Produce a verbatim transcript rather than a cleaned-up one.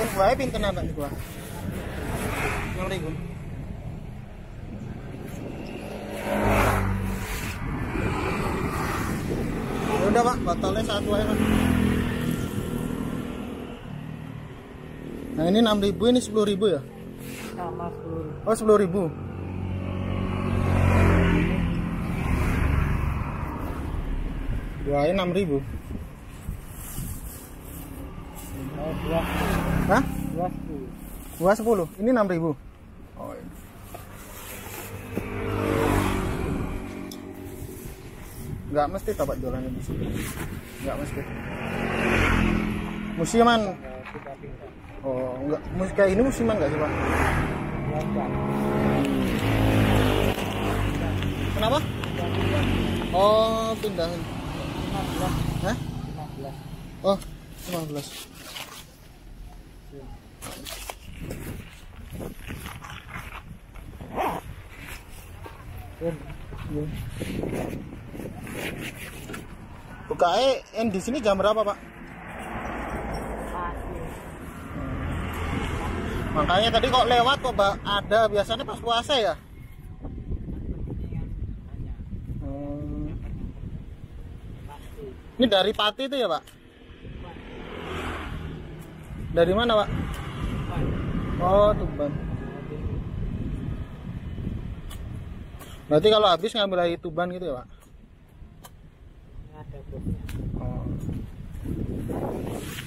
Terus wae pinten apa niku? Ngeri ku. Ya udah, Pak, batalnya satu aja, Pak. Nah, ini enam ribu, ini sepuluh ribu ya? Sama sepuluh ribu. Oh, sepuluh ribu. Dua ini enam ribu. Hah? dua sepuluh. Ini enam ribu. Oh. Enggak mesti tempat jualannya di sini. Enggak mesti. Musiman. Oh, enggak. Musik kayak ini musiman enggak sih, Pak? Kenapa? Oh, pindahin. Hah? Oh, lima belas. Bukae yang di sini jam berapa, Pak? Makanya tadi kok lewat kok ada, biasanya pas puasa ya. Hmm. Ini dari Pati itu ya, Pak? Dari mana, Pak? Oh, Tuban. Berarti kalau habis ngambil lagi Tuban gitu ya, Pak? Ada, Bro. Oh.